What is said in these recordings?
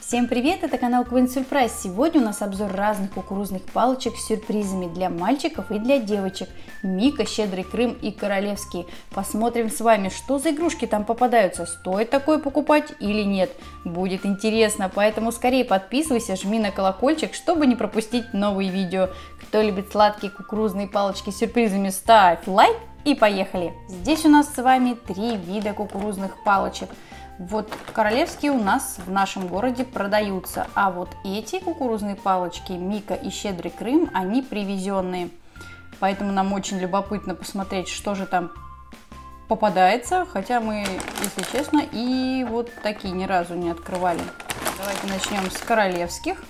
Всем привет, это канал Queen Surprise. Сегодня у нас обзор разных кукурузных палочек с сюрпризами для мальчиков и для девочек. Мика, Щедрый Крым и Королевский. Посмотрим с вами, что за игрушки там попадаются, стоит такое покупать или нет. Будет интересно, поэтому скорее подписывайся, жми на колокольчик, чтобы не пропустить новые видео. Кто любит сладкие кукурузные палочки с сюрпризами, ставь лайк и поехали. Здесь у нас с вами три вида кукурузных палочек. Вот королевские у нас в нашем городе продаются, а вот эти кукурузные палочки Мика и Щедрый Крым, они привезенные. Поэтому нам очень любопытно посмотреть, что же там попадается, хотя мы, если честно, и вот такие ни разу не открывали. Давайте начнем с королевских.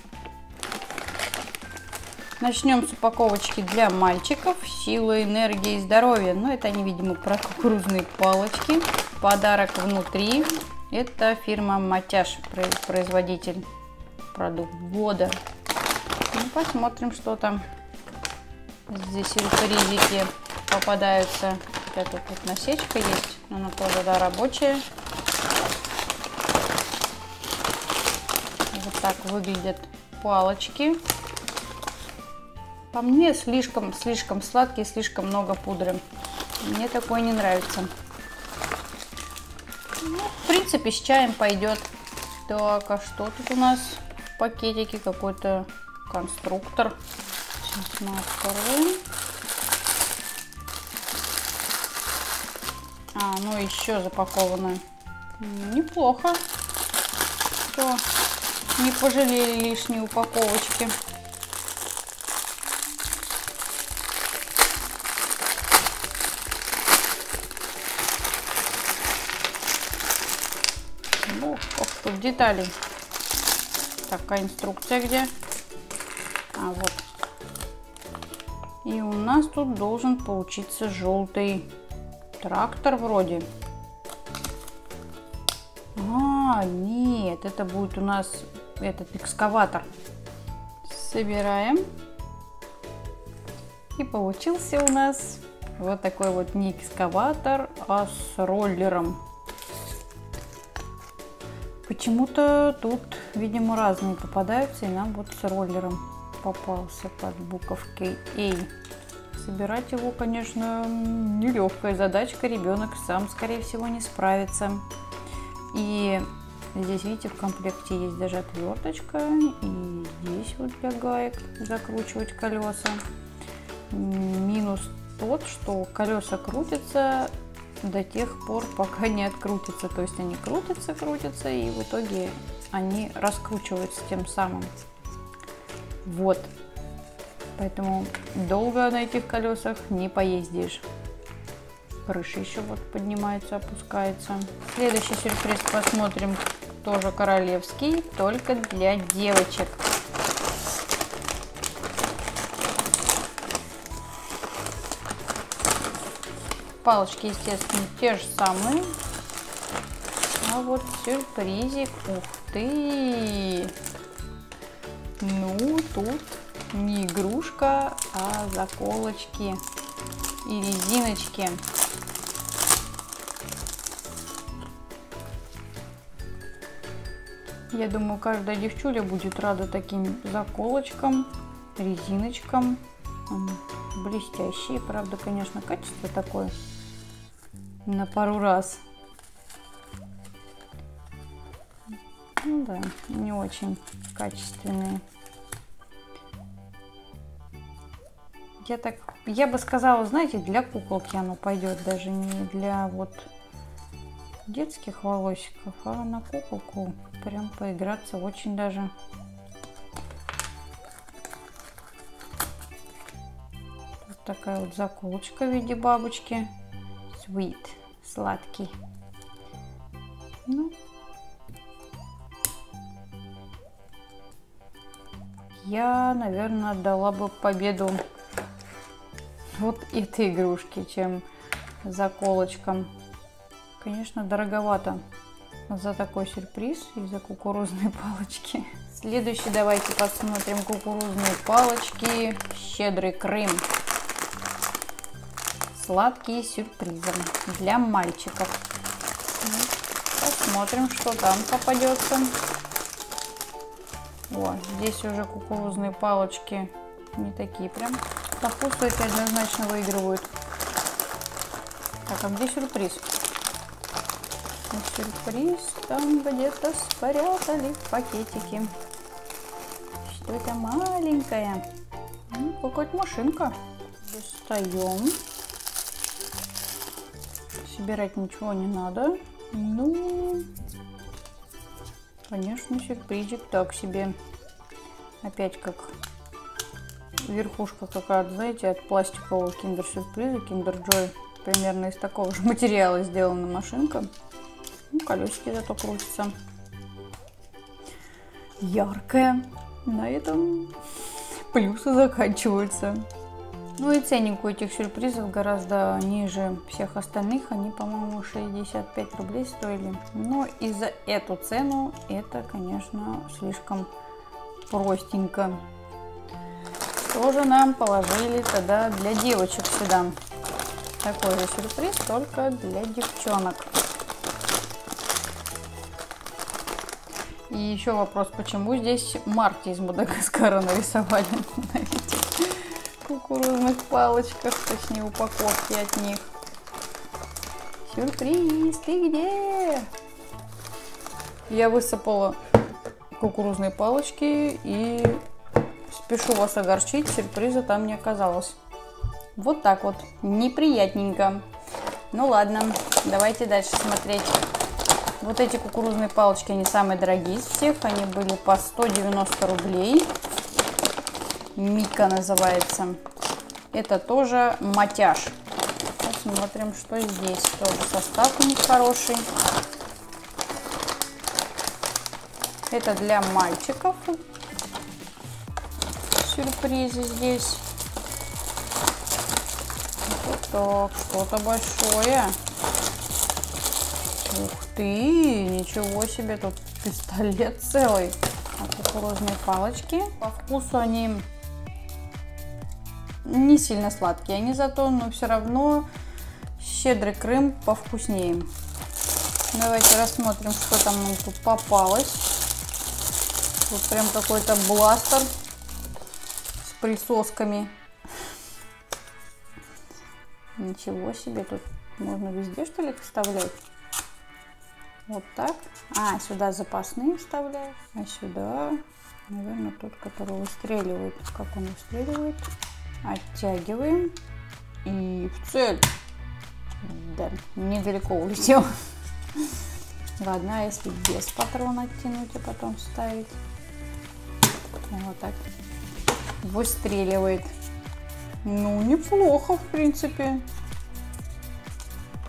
Начнем с упаковочки для мальчиков. Сила, энергия и здоровье. Но это они, видимо, про кукурузные палочки. Подарок внутри. Это фирма Матяш, производитель, продукт года. Ну, посмотрим, что там здесь сюрпризики попадаются. Вот эта тут насечка есть, она тоже, да, рабочая. Вот так выглядят палочки. По мне, слишком сладкие, слишком много пудры. Мне такое не нравится. Ну, в принципе, с чаем пойдет. Так, а что тут у нас в пакетике? Какой-то конструктор. Сейчас мы откроем. А, ну еще запаковано. Неплохо, что не пожалели лишние упаковочки. Тут детали. Такая инструкция где? А, вот. И у нас тут должен получиться желтый трактор вроде. А, нет, это будет у нас этот экскаватор. Собираем. И получился у нас вот такой вот не экскаватор, а с роллером. Почему-то тут, видимо, разные попадаются, и нам вот с роллером попался под буковкой A. Собирать его, конечно, нелегкая задачка, ребенок сам, скорее всего, не справится. И здесь, видите, в комплекте есть даже отверточка, и здесь вот для гаек закручивать колеса. Минус тот, что колеса крутятся до тех пор, пока не открутится. То есть они крутятся, и в итоге они раскручиваются тем самым. Вот. Поэтому долго на этих колесах не поездишь. Крыша еще вот поднимается, опускается. Следующий сюрприз посмотрим. Тоже королевский, только для девочек. Палочки, естественно, те же самые. А вот сюрпризик. Ух ты! Ну, тут не игрушка, а заколочки и резиночки. Я думаю, каждая девчуля будет рада таким заколочкам, резиночкам. Блестящие. Правда, конечно, качество такое. На пару раз. Ну да, не очень качественные. Я бы сказала, знаете, для куколки оно пойдет, даже не для вот детских волосиков, а на куколку прям поиграться очень даже. Вот такая вот заколочка в виде бабочки. Sweet. Сладкий. Ну. Я, наверное, отдала бы победу вот этой игрушке, чем заколочкам. Конечно, дороговато за такой сюрприз и за кукурузные палочки. Следующий давайте посмотрим кукурузные палочки «Щедрый Крым». Сладкие сюрпризы для мальчиков. Посмотрим, что там попадется. О, здесь уже кукурузные палочки не такие прям. По вкусу эти однозначно выигрывают. Так, а где сюрприз? Сюрприз там где-то спрятали в пакетике. Что-то маленькое. Ну, какая-то машинка. Достаем. Собирать ничего не надо. Ну, конечно, сюрпризик так себе. Опять как верхушка какая-то, знаете, от пластикового киндерсюрприза, киндер-джой. Примерно из такого же материала сделана машинка. Ну, колесики зато крутятся. Яркая. На этом плюсы заканчиваются. Ну и ценник у этих сюрпризов гораздо ниже всех остальных. Они, по-моему, 65 рублей стоили. Но и за эту цену это, конечно, слишком простенько. Тоже нам положили тогда для девочек сюда. Такой же сюрприз, только для девчонок. И еще вопрос, почему здесь марки из Мадагаскара нарисовали на этих кукурузных палочках, точнее упаковки от них. Сюрприз, ты где? Я высыпала кукурузные палочки и спешу вас огорчить, сюрприза там не оказалось. Вот так вот, неприятненько. Ну ладно, давайте дальше смотреть. Вот эти кукурузные палочки, они самые дорогие из всех. Они были по 190 рублей. Мика называется. Это тоже Матяш. Посмотрим, что здесь. Тоже состав у них хороший. Это для мальчиков. Сюрпризы здесь. Вот так, что-то большое. Ух ты, ничего себе, тут пистолет целый. А кукурузные палочки. По вкусу они не сильно сладкие, они зато, но все равно Щедрый Крым повкуснее. Давайте рассмотрим, что там нам тут попалось. Тут прям какой-то бластер с присосками. Ничего себе, тут можно везде, что ли, вставлять? Вот так. А, сюда запасные вставляю. А сюда, наверное, тот, который выстреливает. Как он выстреливает? Оттягиваем. И в цель. Да, недалеко улетел. Ладно, а если без патрона оттянуть, а потом вставить? Вот так. Выстреливает. Ну, неплохо, в принципе.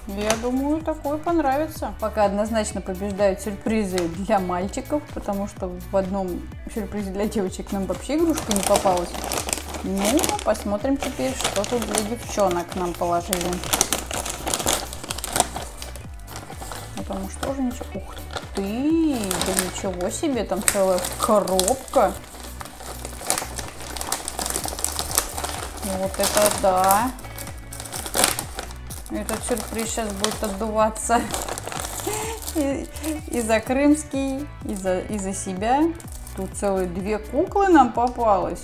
Я думаю, такое понравится. Пока однозначно побеждают сюрпризы для мальчиков, потому что в одном сюрпризе для девочек нам вообще игрушка не попалась. Ну, посмотрим теперь, что тут для девчонок нам положили. Потому что уже ничего... Ух ты! Да ничего себе! Там целая коробка! Вот это да! Этот сюрприз сейчас будет отдуваться и за крымский, и за себя. Тут целые две куклы нам попалось.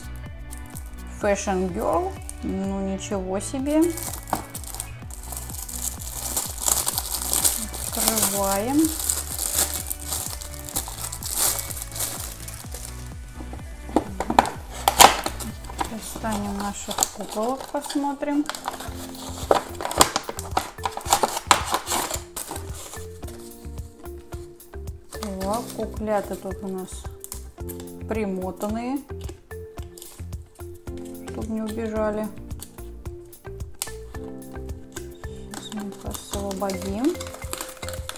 Фэшн Герл. Ну ничего себе. Открываем. Достанем наших куколок, посмотрим. Куклята тут у нас примотанные, чтобы не убежали. Сейчас мы их освободим.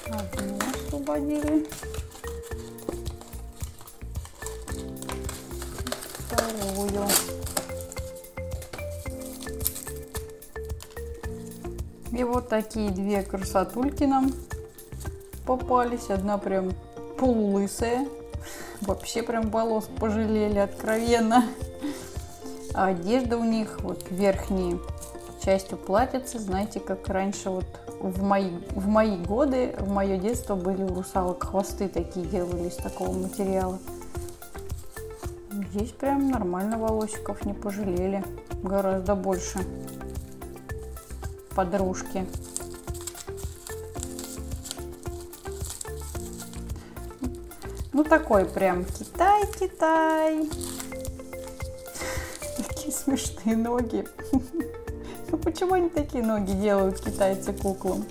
Одну освободили. Вторую. И вот такие две красотульки нам попались. Одна прям полулысая, вообще прям волос пожалели откровенно. А одежда у них, вот верхней частью платьица, знаете, как раньше вот в мои годы, в мое детство были у русалок хвосты такие, делали из такого материала. Здесь прям нормально волосиков не пожалели. Гораздо больше подружки. Ну такой прям Китай-Китай. Такие смешные ноги. Ну почему они такие ноги делают, китайцы, куклам?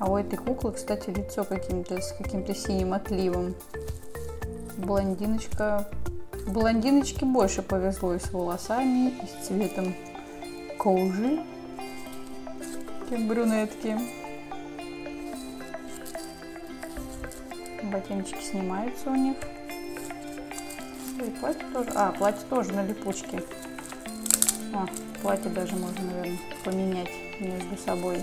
А у этой куклы, кстати, лицо каким-то с каким-то синим отливом. Блондиночка. Блондиночке больше повезло и с волосами, и с цветом кожи, чем брюнетки. Ботиночки снимаются у них. И платье тоже. А, платье тоже на липучке. А, платье даже можно, наверное, поменять между собой.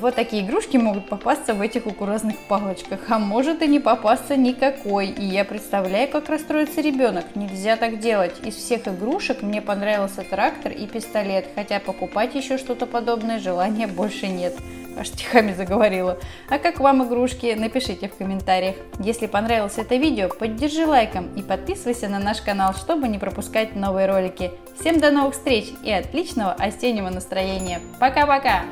Вот такие игрушки могут попасться в этих кукурузных палочках, а может и не попасться никакой. И я представляю, как расстроится ребенок. Нельзя так делать. Из всех игрушек мне понравился трактор и пистолет, хотя покупать еще что-то подобное желания больше нет. Аж стихами заговорила. А как вам игрушки? Напишите в комментариях. Если понравилось это видео, поддержи лайком и подписывайся на наш канал, чтобы не пропускать новые ролики. Всем до новых встреч и отличного осеннего настроения. Пока-пока!